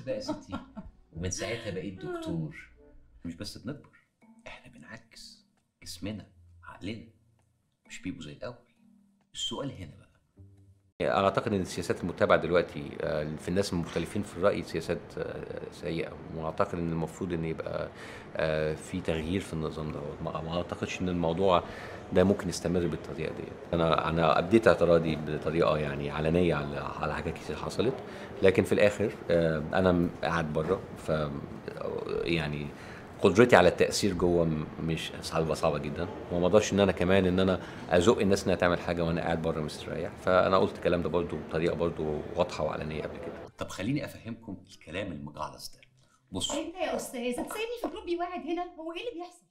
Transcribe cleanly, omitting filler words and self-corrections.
بس بقى يا ستي. ومن ساعتها بقيت دكتور. مش بس بنكبر، احنا بنعكس جسمنا عقلنا، مش بيبقوا زي الاول. السؤال هنا بقى، أنا أعتقد إن السياسات المتبعة دلوقتي في الناس المختلفين في الرأي سياسات سيئة، وأعتقد إن المفروض إن يبقى في تغيير في النظام ده. ما أعتقدش إن الموضوع ده ممكن يستمر بالطريقة دي. أنا أبديت اعتراضي بطريقة يعني علنية على حاجات كتير حصلت، لكن في الآخر أنا قاعد بره، ف يعني قدرتي على التأثير جوه مش صعبة جدا، وما اقدرش ان انا كمان ان انا ازق الناس انها تعمل حاجه وانا قاعد بره مستريح، فانا قلت الكلام ده برضه بطريقه برضه واضحه وعلنيه قبل كده. طب خليني افهمكم الكلام المجعلص ده. بصوا انت يا استاذ سايبني في جروب واحد هنا، هو ايه اللي بيحصل؟